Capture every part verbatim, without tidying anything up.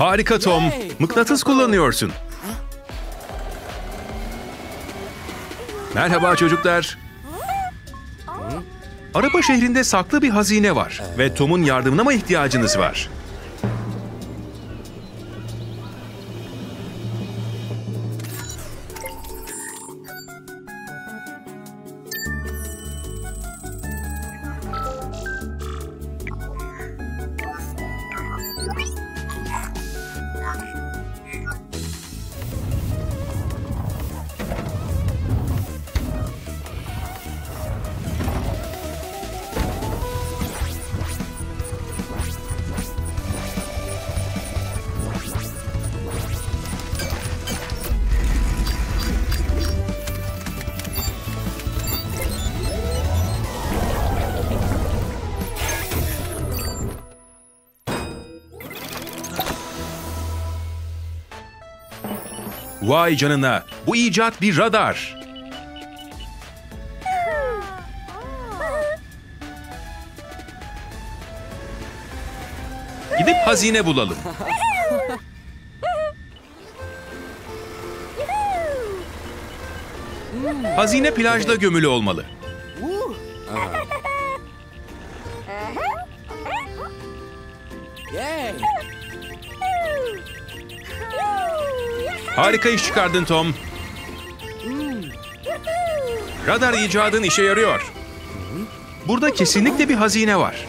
Harika Tom. Mıknatıs kullanıyorsun. Merhaba çocuklar. Araba şehrinde saklı bir hazine var ve Tom'un yardımına mı ihtiyacınız var? Vay canına, bu icat bir radar. Gidip hazine bulalım. Hazine plajda gömülü olmalı. Harika iş çıkardın Tom. Radar icadın işe yarıyor. Burada kesinlikle bir hazine var.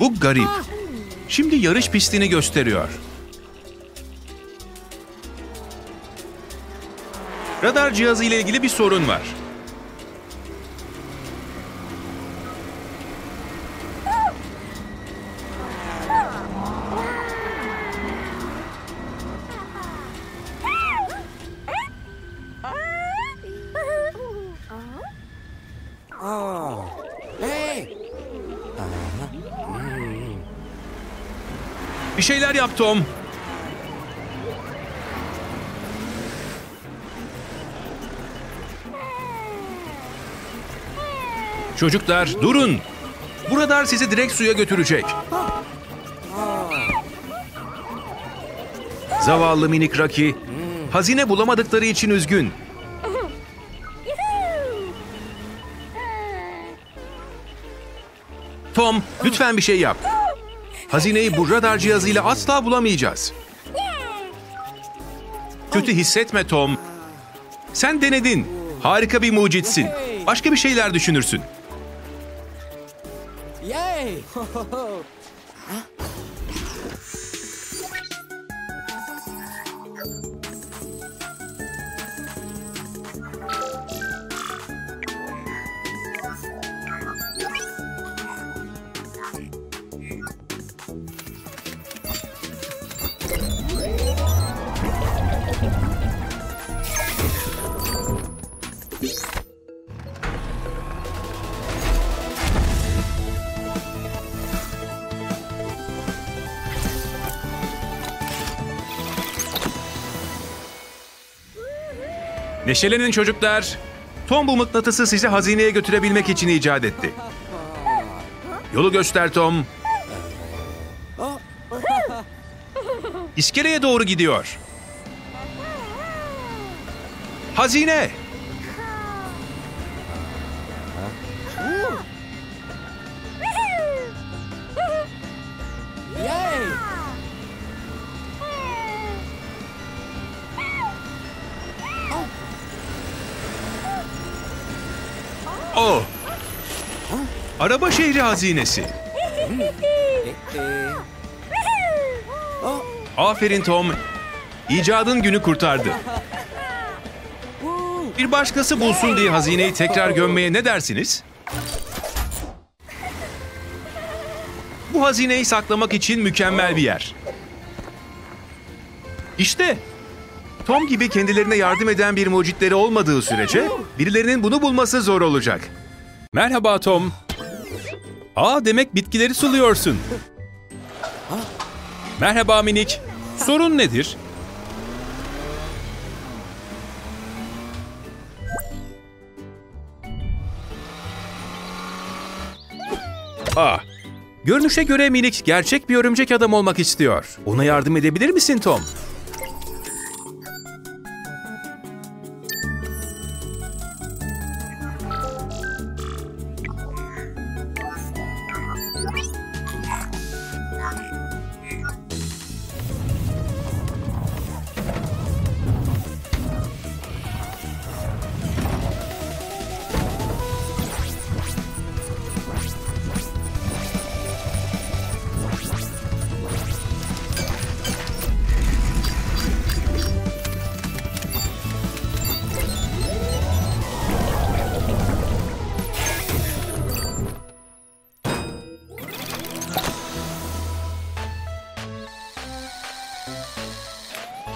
Bu garip. Şimdi yarış pistini gösteriyor. Radar cihazı ile ilgili bir sorun var. Bir şeyler yap Tom. Çocuklar durun. Bu radar sizi direkt suya götürecek. Zavallı minik Raki. Hazine bulamadıkları için üzgün. Tom, lütfen bir şey yap. Hazineyi bu radar cihazıyla asla bulamayacağız. Kötü hissetme Tom. Sen denedin. Harika bir mucitsin. Başka bir şeyler düşünürsün. Neşelenin çocuklar. Tom bu mıknatısı sizi hazineye götürebilmek için icat etti. Yolu göster Tom. İskeleye doğru gidiyor. Hazine. O. Araba şehri hazinesi. Aferin Tom. İcadın günü kurtardı. Bir başkası bulsun diye hazineyi tekrar gömmeye ne dersiniz? Bu hazineyi saklamak için mükemmel bir yer. İşte. Tom gibi kendilerine yardım eden bir mucitleri olmadığı sürece birilerinin bunu bulması zor olacak. Merhaba Tom. Aa, demek bitkileri suluyorsun. Merhaba minik. Sorun nedir? Aa, görünüşe göre minik gerçek bir örümcek adam olmak istiyor. Ona yardım edebilir misin Tom?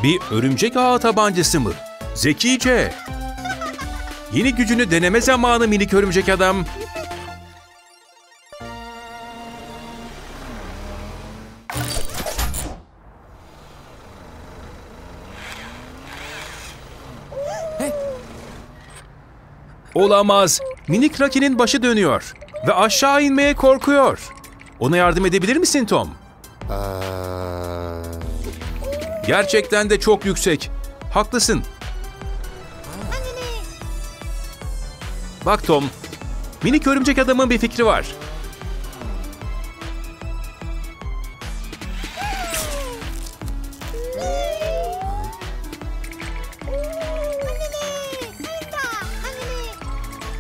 Bir örümcek ağı tabancası mı? Zekice. Yeni gücünü deneme zamanı minik örümcek adam. Olamaz. Minik Raki'nin başı dönüyor ve aşağı inmeye korkuyor. Ona yardım edebilir misin Tom? Gerçekten de çok yüksek. Haklısın. Bak Tom, minik örümcek adamın bir fikri var.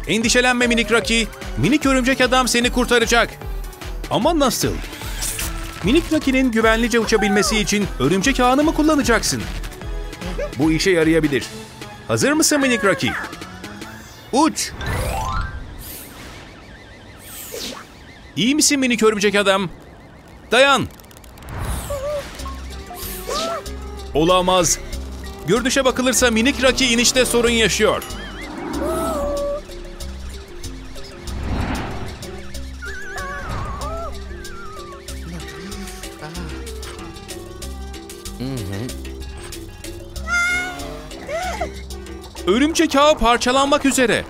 Endişelenme minik Raki. Minik örümcek adam seni kurtaracak. Ama nasıl? Minik Raki'nin güvenlice uçabilmesi için örümcek ağını mı kullanacaksın? Bu işe yarayabilir. Hazır mısın minik Raki? Uç! İyi misin minik örümcek adam? Dayan! Olamaz. Görünüşe bakılırsa minik Raki inişte sorun yaşıyor. Örümcek ağı parçalanmak üzere.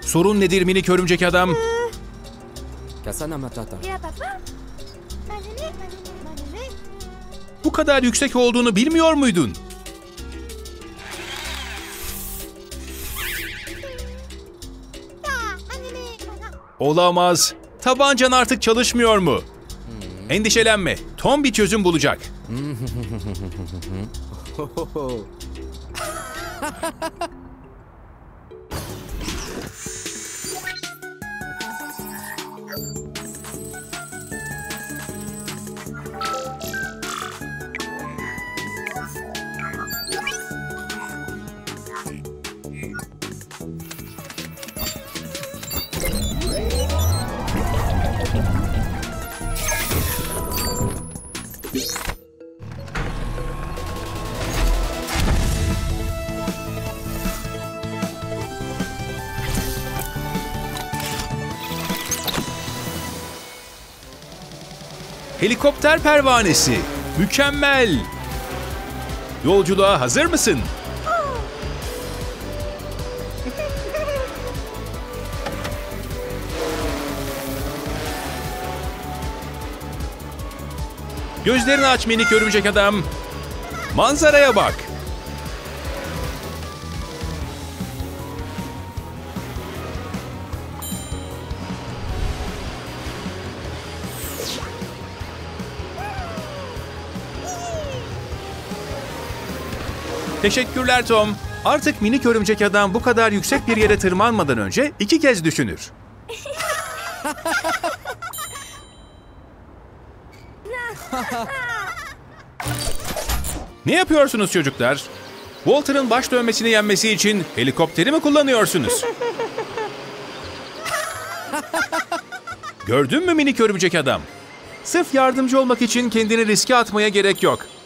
Sorun nedir minik örümcek adam? Bu kadar yüksek olduğunu bilmiyor muydun? Olamaz. Tabancan artık çalışmıyor mu? Endişelenme. Tom bir çözüm bulacak. Helikopter pervanesi. Mükemmel. Yolculuğa hazır mısın? Gözlerini aç minik örümcek adam. Manzaraya bak. Teşekkürler Tom. Artık minik örümcek adam bu kadar yüksek bir yere tırmanmadan önce iki kez düşünür. Ne yapıyorsunuz çocuklar? Walter'ın baş dönmesini yenmesi için helikopteri mi kullanıyorsunuz? Gördün mü minik örümcek adam? Sırf yardımcı olmak için kendini riske atmaya gerek yok.